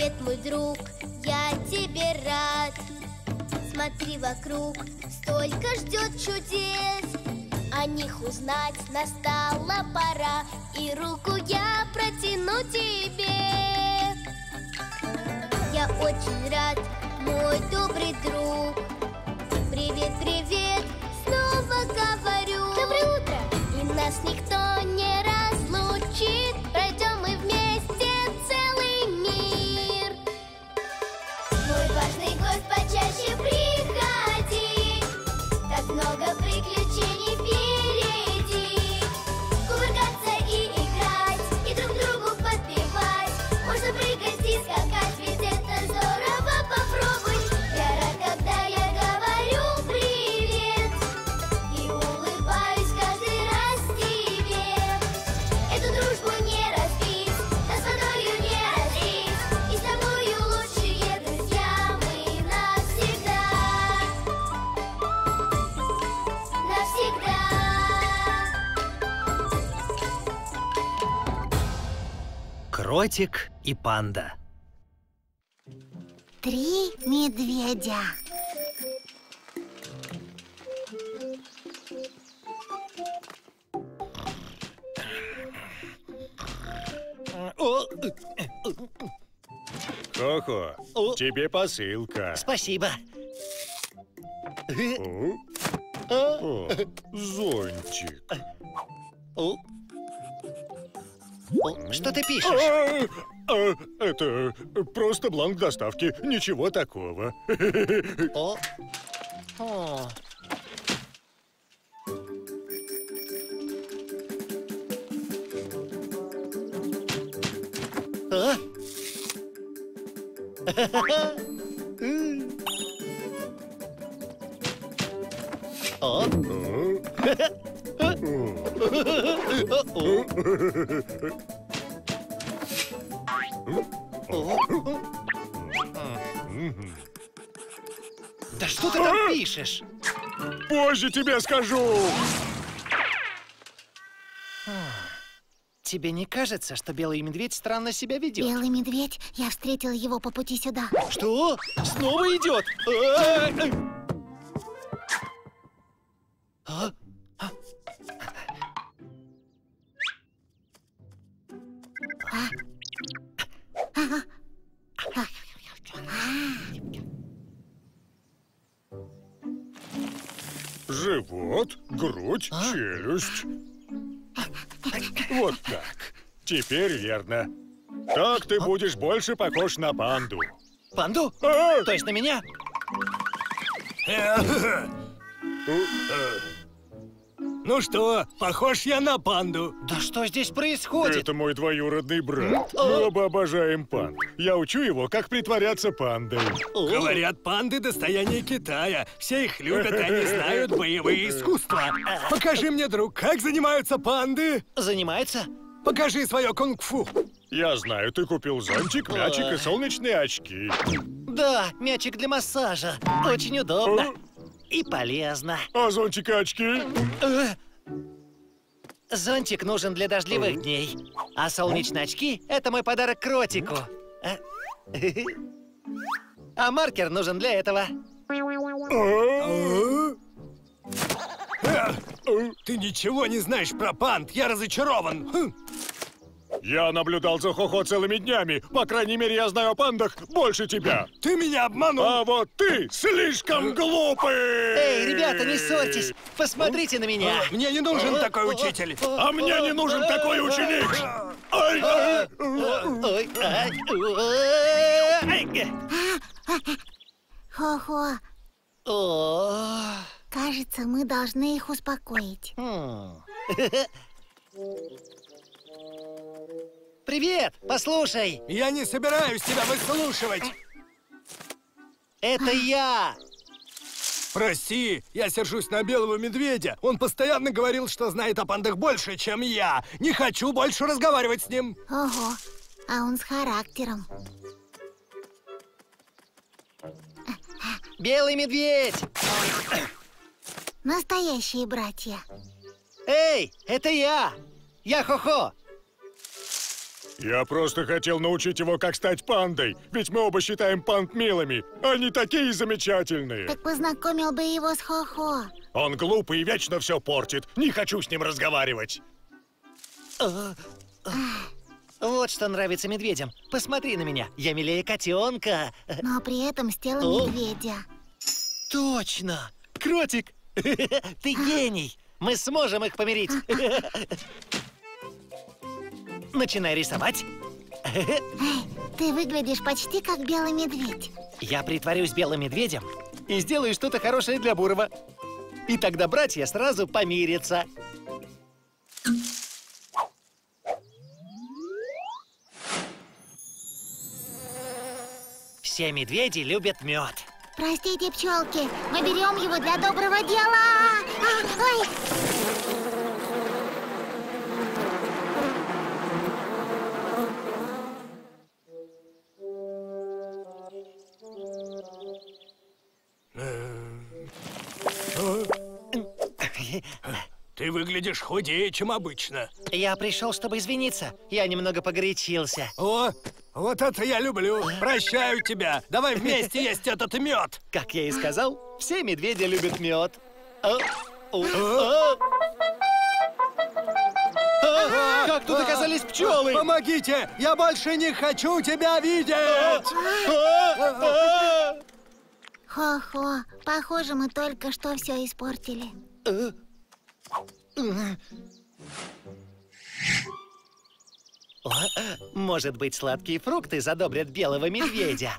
привет, мой друг, я тебе рад. Смотри вокруг, столько ждет чудес. О них узнать настала пора, и руку я протяну тебе. Я очень рад, мой добрый друг. Привет, привет, снова говорю. Доброе утро! И нас никто не разлучит. Пройдем мы вместе целый мир. Мой важный гость, почаще приходи. Так много приключений впереди. Кувыркаться и играть, и друг другу подпевать. Можно прыгать и скакать, ведь это здорово, попробуй. Я рад, когда я говорю привет, и улыбаюсь каждый раз тебе. Эту дружбу не разбить, нас водою не разлить, и с тобою лучшие друзья мы навсегда. Навсегда. Кротик и панда. Три медведя. Хо-хо, тебе посылка. Спасибо. О, зонтик. Что ты пишешь? Это просто бланк доставки, ничего такого. Да что ты там пишешь? Позже тебе скажу! Тебе не кажется, что белый медведь странно себя ведет? Белый медведь? Я встретил его по пути сюда. Что? Снова идет? Живот, грудь, челюсть. Вот так. Теперь верно. Так ты будешь больше похож на панду. Панду? То есть на меня? Ну что, похож я на панду? Да что здесь происходит? Это мой двоюродный брат. Мы оба обожаем панд. Я учу его, как притворяться пандой. Говорят, панды – достояние Китая. Все их любят, и они знают боевые искусства. Покажи мне, друг, как занимаются панды? Занимаются? Покажи свое кунг-фу. Я знаю, ты купил зонтик, мячик и солнечные очки. Да, мячик для массажа. Очень удобно. И полезно. А зонтик и очки? Зонтик нужен для дождливых дней. А солнечные очки – это мой подарок кротику. А маркер нужен для этого. Ты ничего не знаешь про панд, я разочарован. Я наблюдал за Хо-Хо целыми днями. По крайней мере, я знаю о пандах больше тебя. Ты меня обманул. А вот ты слишком глупый. Эй, ребята, не ссорьтесь. Посмотрите на меня. Мне не нужен такой учитель. А мне не нужен такой ученик. Хо-Хо. Кажется, мы должны их успокоить. Привет! Послушай! Я не собираюсь тебя выслушивать! Это я! Прости, я сержусь на белого медведя. Он постоянно говорил, что знает о пандах больше, чем я. Не хочу больше разговаривать с ним. Ого, а он с характером. Белый медведь! Настоящие братья. Эй, это я! Я Хо-Хо! Я просто хотел научить его, как стать пандой. Ведь мы оба считаем панд милыми. Они такие замечательные. Так познакомил бы его с Хо-Хо. Он глупый и вечно все портит. Не хочу с ним разговаривать. Вот что нравится медведям. Посмотри на меня. Я милее котенка. Но при этом с телом медведя. Точно! Кротик! Ты гений! Мы сможем их помирить. Начинай рисовать. Ты выглядишь почти как белый медведь. Я притворюсь белым медведем и сделаю что-то хорошее для Бурова. И тогда братья сразу помирятся. Все медведи любят мед. Простите, пчелки, мы берем его для доброго дела. Ты выглядишь худее, чем обычно. Я пришел, чтобы извиниться. Я немного погорячился. О, вот это я люблю. Прощаю тебя. Давай вместе есть этот мед. Как я и сказал, все медведи любят мед. Как тут оказались пчелы? Помогите! Я больше не хочу тебя видеть! Хо-хо, похоже, мы только что все испортили. Может быть, сладкие фрукты задобрят белого медведя.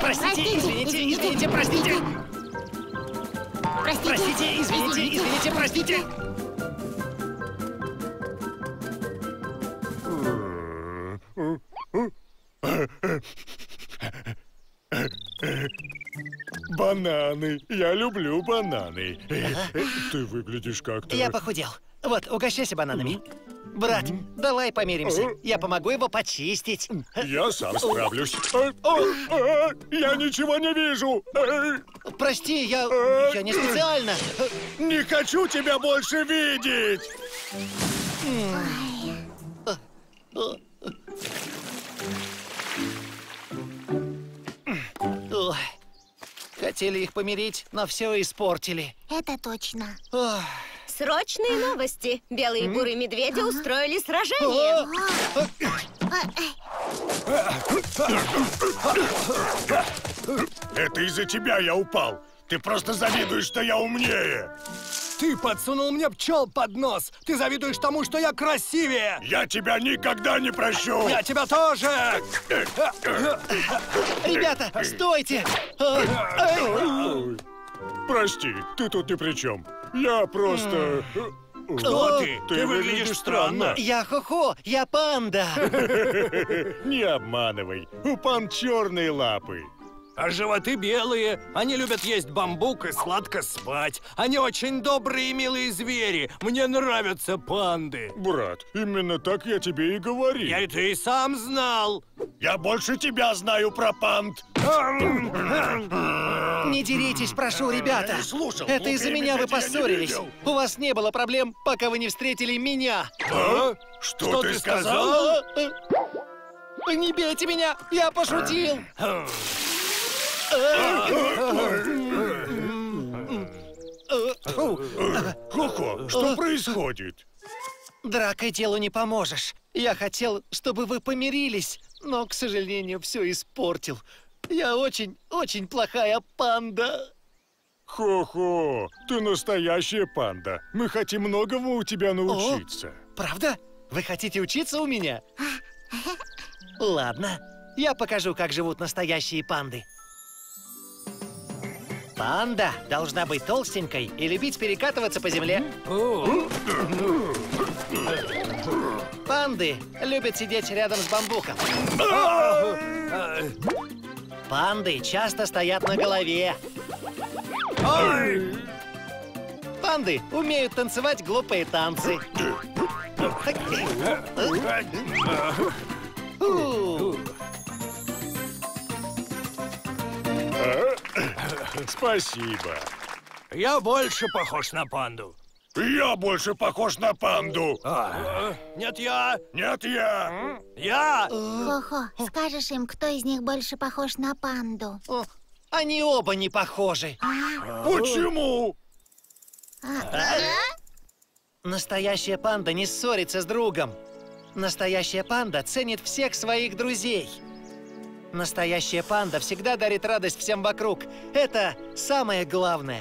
Простите, извините, извините, простите. Простите, извините, извините, простите. Бананы. Я люблю бананы. Ты выглядишь как-то... Я похудел. Вот, угощайся бананами. Брат, давай помиримся. Я помогу его почистить. Я сам справлюсь. Я ничего не вижу. Прости, я не специально. Не хочу тебя больше видеть. Хотели их помирить, но все испортили. Это точно. Ох. Срочные новости. Белые и бурые медведи устроили сражение. Это из-за тебя я упал. Ты просто завидуешь, что я умнее. Ты подсунул мне пчел под нос. Ты завидуешь тому, что я красивее. Я тебя никогда не прощу. Я тебя тоже. Ребята, стойте. Прости, ты тут ни при чем. Я просто... Кто ты? Ты выглядишь странно. Я Хо-Хо, я панда. Не обманывай. У панд черные лапы. А животы белые, они любят есть бамбук и сладко спать. Они очень добрые и милые звери. Мне нравятся панды. Брат, именно так я тебе и говорил. Я это и сам знал. Я больше тебя знаю про панд. Не деритесь, прошу, ребята. Слушал, это из-за меня вы поссорились. У вас не было проблем, пока вы не встретили меня. А? Что ты сказал? Не бейте меня, я пошутил. Хо-хо, что происходит? Дракой делу не поможешь. Я хотел, чтобы вы помирились, но, к сожалению, все испортил. Я очень, очень плохая панда. Хо-хо, ты настоящая панда. Мы хотим многому у тебя научиться. Правда? Вы хотите учиться у меня? Ладно, я покажу, как живут настоящие панды. Панда должна быть толстенькой и любить перекатываться по земле. Панды любят сидеть рядом с бамбуком. Панды часто стоят на голове. Панды умеют танцевать глупые танцы. Спасибо. Я больше похож на панду. Я больше похож на панду. Нет, я. Нет, я. Я. Хо-Хо, скажешь им, кто из них больше похож на панду? Они оба не похожи. Почему? Настоящая панда не ссорится с другом. Настоящая панда ценит всех своих друзей. Настоящая панда всегда дарит радость всем вокруг. Это самое главное.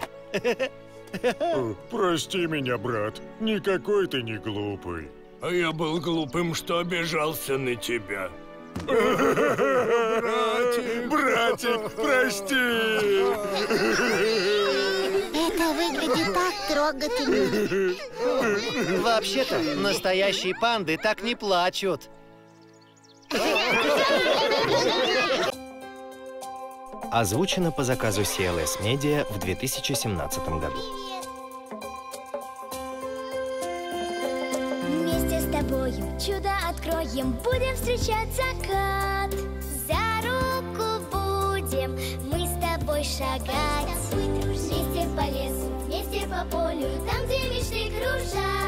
Прости меня, брат. Никакой ты не глупый. А я был глупым, что обижался на тебя. Братик, братик, прости. Это выглядит так трогательно. Вообще-то, настоящие панды так не плачут. Озвучено по заказу CLS Media в 2017 году. Вместе с тобою чудо откроем, будем встречать закат. За руку будем мы с тобой шагать. Вместе по лесу, вместе по полю, там, где мечты кружат.